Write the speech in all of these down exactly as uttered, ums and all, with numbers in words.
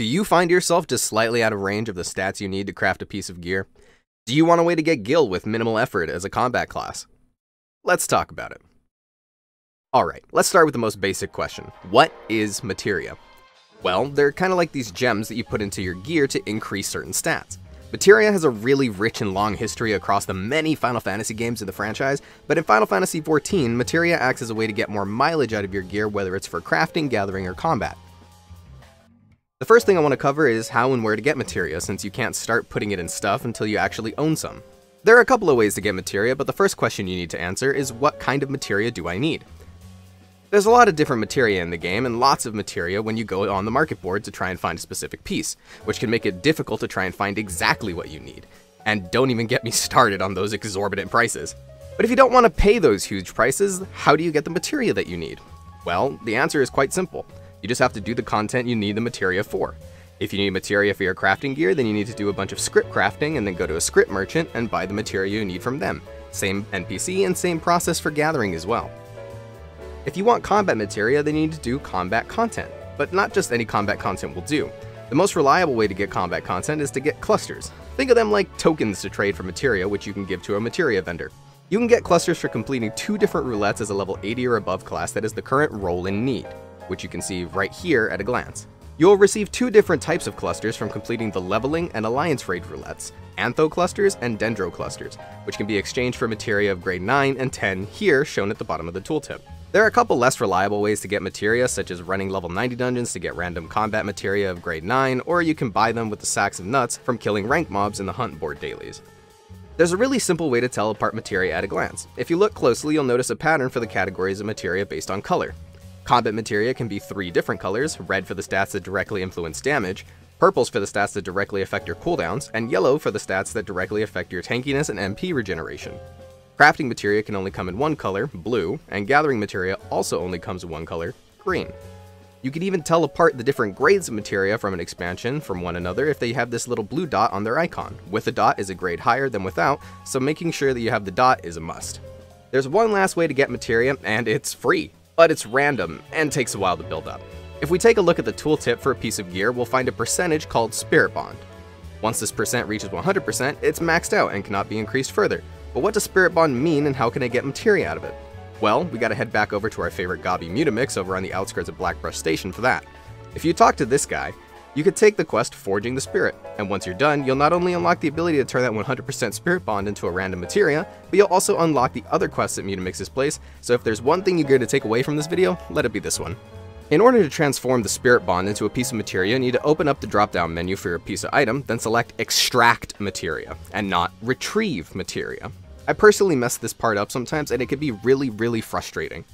Do you find yourself just slightly out of range of the stats you need to craft a piece of gear? Do you want a way to get gil with minimal effort as a combat class? Let's talk about it. Alright, let's start with the most basic question. What is materia? Well, they're kind of like these gems that you put into your gear to increase certain stats. Materia has a really rich and long history across the many Final Fantasy games in the franchise, but in Final Fantasy fourteen, materia acts as a way to get more mileage out of your gear, whether it's for crafting, gathering, or combat. The first thing I want to cover is how and where to get materia, since you can't start putting it in stuff until you actually own some. There are a couple of ways to get materia, but the first question you need to answer is, what kind of materia do I need? There's a lot of different materia in the game, and lots of materia when you go on the market board to try and find a specific piece, which can make it difficult to try and find exactly what you need. And don't even get me started on those exorbitant prices. But if you don't want to pay those huge prices, how do you get the materia that you need? Well, the answer is quite simple. You just have to do the content you need the materia for. If you need materia for your crafting gear, then you need to do a bunch of script crafting and then go to a script merchant and buy the materia you need from them. Same N P C and same process for gathering as well. If you want combat materia, then you need to do combat content, but not just any combat content will do. The most reliable way to get combat content is to get clusters. Think of them like tokens to trade for materia, which you can give to a materia vendor. You can get clusters for completing two different roulettes as a level eighty or above class that is the current role in need, which you can see right here at a glance. You'll receive two different types of clusters from completing the leveling and alliance raid roulettes, Antho clusters and Dendro clusters, which can be exchanged for materia of grade nine and ten here shown at the bottom of the tooltip. There are a couple less reliable ways to get materia, such as running level ninety dungeons to get random combat materia of grade nine, or you can buy them with the sacks of nuts from killing rank mobs in the hunt board dailies. There's a really simple way to tell apart materia at a glance. If you look closely, you'll notice a pattern for the categories of materia based on color. Combat materia can be three different colors: red for the stats that directly influence damage, purples for the stats that directly affect your cooldowns, and yellow for the stats that directly affect your tankiness and M P regeneration. Crafting materia can only come in one color, blue, and gathering materia also only comes in one color, green. You can even tell apart the different grades of materia from an expansion from one another if they have this little blue dot on their icon. With a dot is a grade higher than without, so making sure that you have the dot is a must. There's one last way to get materia, and it's free, but it's random and takes a while to build up. If we take a look at the tooltip for a piece of gear, we'll find a percentage called Spirit Bond. Once this percent reaches one hundred percent, it's maxed out and cannot be increased further. But what does Spirit Bond mean, and how can I get materia out of it? Well, we gotta head back over to our favorite Gobi Mutimix over on the outskirts of Black Brush Station for that. If you talk to this guy, you could take the quest Forging the Spirit, and once you're done, you'll not only unlock the ability to turn that one hundred percent Spirit Bond into a random materia, but you'll also unlock the other quests at Mutimix's place, so if there's one thing you're going to take away from this video, let it be this one. In order to transform the Spirit Bond into a piece of materia, you need to open up the drop-down menu for your piece of item, then select Extract Materia, and not Retrieve Materia. I personally mess this part up sometimes, and it can be really, really frustrating.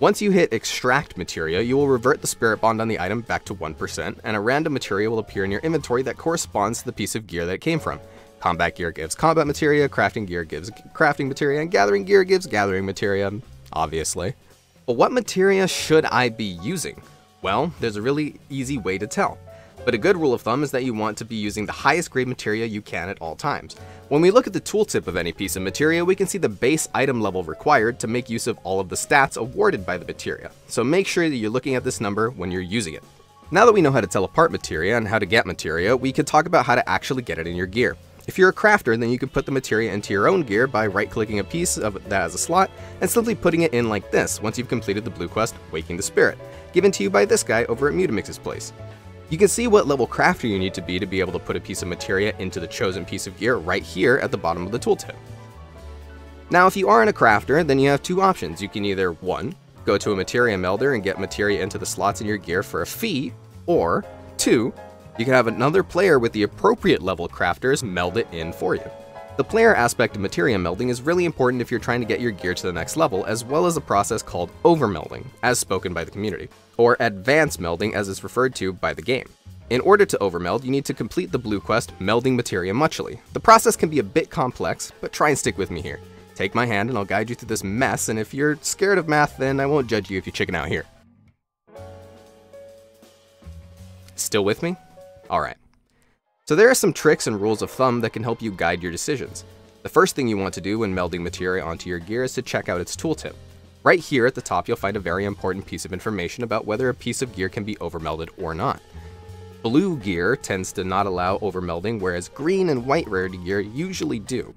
Once you hit Extract Materia, you will revert the Spirit Bond on the item back to one percent, and a random materia will appear in your inventory that corresponds to the piece of gear that it came from. Combat gear gives combat materia, crafting gear gives crafting materia, and gathering gear gives gathering materia, obviously. But what materia should I be using? Well, there's a really easy way to tell. But a good rule of thumb is that you want to be using the highest grade materia you can at all times. When we look at the tooltip of any piece of materia, we can see the base item level required to make use of all of the stats awarded by the materia. So make sure that you're looking at this number when you're using it. Now that we know how to tell apart materia and how to get materia, we can talk about how to actually get it in your gear. If you're a crafter, then you can put the materia into your own gear by right-clicking a piece of that has a slot and simply putting it in like this once you've completed the blue quest, Waking the Spirit, given to you by this guy over at Mutimix's place. You can see what level crafter you need to be to be able to put a piece of materia into the chosen piece of gear right here at the bottom of the tooltip. Now, if you aren't a crafter, then you have two options. You can either, one, go to a materia melder and get materia into the slots in your gear for a fee, or two, you can have another player with the appropriate level crafters meld it in for you. The player aspect of materia melding is really important if you're trying to get your gear to the next level, as well as a process called overmelding, as spoken by the community, or advanced melding as is referred to by the game. In order to overmeld, you need to complete the blue quest, Melding Materia Muchly. The process can be a bit complex, but try and stick with me here. Take my hand and I'll guide you through this mess, and if you're scared of math, then I won't judge you if you chicken out here. Still with me? Alright, so there are some tricks and rules of thumb that can help you guide your decisions. The first thing you want to do when melding materia onto your gear is to check out its tooltip. Right here at the top, you'll find a very important piece of information about whether a piece of gear can be overmelded or not. Blue gear tends to not allow overmelding, whereas green and white rarity gear usually do.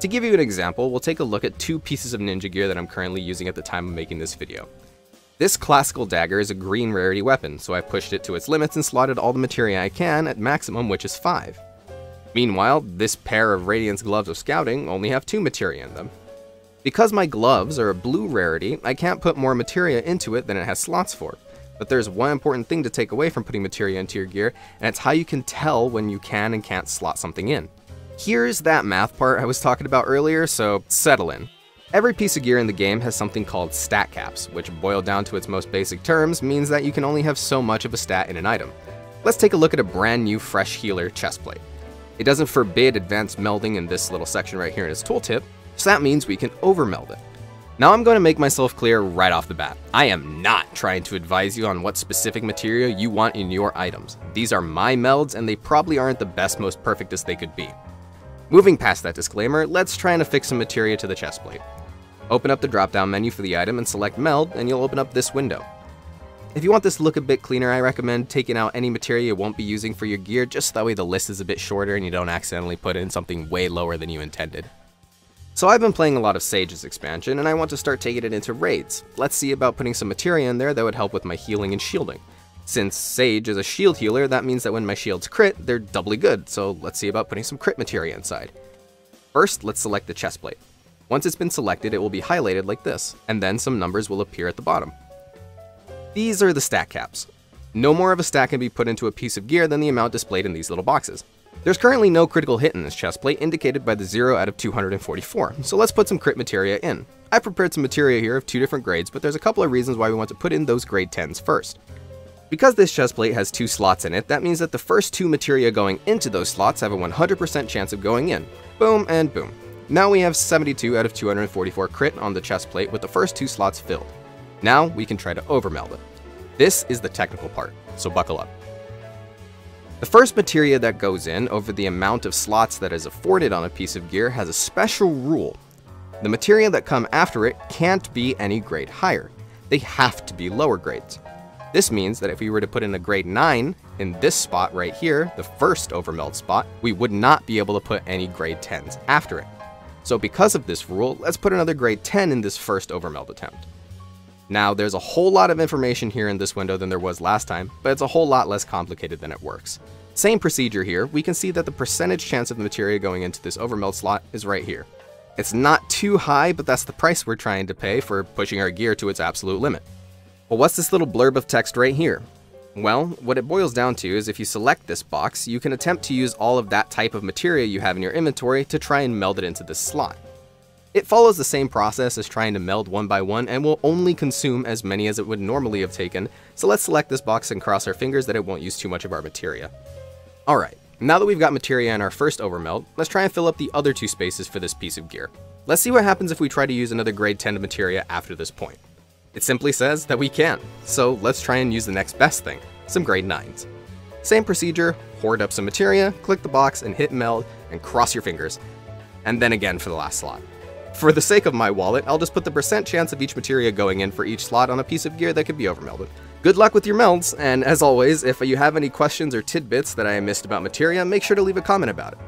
To give you an example, we'll take a look at two pieces of ninja gear that I'm currently using at the time of making this video. This classical dagger is a green rarity weapon, so I pushed it to its limits and slotted all the materia I can at maximum, which is five. Meanwhile, this pair of Radiance Gloves of Scouting only have two materia in them. Because my gloves are a blue rarity, I can't put more materia into it than it has slots for. But there's one important thing to take away from putting materia into your gear, and it's how you can tell when you can and can't slot something in. Here's that math part I was talking about earlier, so settle in. Every piece of gear in the game has something called stat caps, which, boiled down to its most basic terms, means that you can only have so much of a stat in an item. Let's take a look at a brand new fresh healer chestplate. It doesn't forbid advanced melding in this little section right here in its tooltip, so that means we can overmeld it. Now I'm going to make myself clear right off the bat. I am not trying to advise you on what specific material you want in your items. These are my melds, and they probably aren't the best, most perfect as they could be. Moving past that disclaimer, let's try and affix some materia to the chestplate. Open up the drop-down menu for the item and select Meld, and you'll open up this window. If you want this look a bit cleaner, I recommend taking out any materia you won't be using for your gear, just that way the list is a bit shorter and you don't accidentally put in something way lower than you intended. So I've been playing a lot of Sage's expansion, and I want to start taking it into raids. Let's see about putting some materia in there that would help with my healing and shielding. Since Sage is a shield healer, that means that when my shields crit, they're doubly good, so let's see about putting some crit materia inside. First, let's select the chestplate. Once it's been selected, it will be highlighted like this, and then some numbers will appear at the bottom. These are the stat caps. No more of a stat can be put into a piece of gear than the amount displayed in these little boxes. There's currently no critical hit in this chestplate, indicated by the zero out of two hundred forty-four, so let's put some crit materia in. I've prepared some materia here of two different grades, but there's a couple of reasons why we want to put in those grade tens first. Because this chestplate has two slots in it, that means that the first two materia going into those slots have a one hundred percent chance of going in. Boom and boom. Now we have seventy-two out of two hundred forty-four crit on the chestplate with the first two slots filled. Now we can try to overmeld it. This is the technical part, so buckle up. The first materia that goes in over the amount of slots that is afforded on a piece of gear has a special rule. The materia that come after it can't be any grade higher. They have to be lower grades. This means that if we were to put in a grade nine in this spot right here, the first overmeld spot, we would not be able to put any grade tens after it. So because of this rule, let's put another grade ten in this first overmeld attempt. Now, there's a whole lot of information here in this window than there was last time, but it's a whole lot less complicated than it works. Same procedure here, we can see that the percentage chance of the materia going into this overmeld slot is right here. It's not too high, but that's the price we're trying to pay for pushing our gear to its absolute limit. Well, what's this little blurb of text right here? Well, what it boils down to is if you select this box, you can attempt to use all of that type of materia you have in your inventory to try and meld it into this slot. It follows the same process as trying to meld one by one and will only consume as many as it would normally have taken, so let's select this box and cross our fingers that it won't use too much of our materia. Alright, now that we've got materia in our first overmeld, let's try and fill up the other two spaces for this piece of gear. Let's see what happens if we try to use another grade ten of materia after this point. It simply says that we can, so let's try and use the next best thing, some grade nines. Same procedure, hoard up some materia, click the box and hit meld, and cross your fingers. And then again for the last slot. For the sake of my wallet, I'll just put the percent chance of each materia going in for each slot on a piece of gear that could be overmelded. Good luck with your melds, and as always, if you have any questions or tidbits that I missed about materia, make sure to leave a comment about it.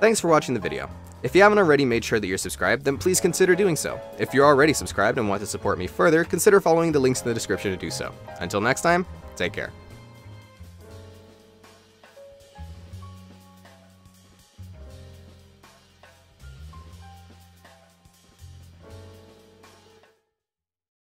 Thanks for watching the video. If you haven't already made sure that you're subscribed, then please consider doing so. If you're already subscribed and want to support me further, consider following the links in the description to do so. Until next time, take care.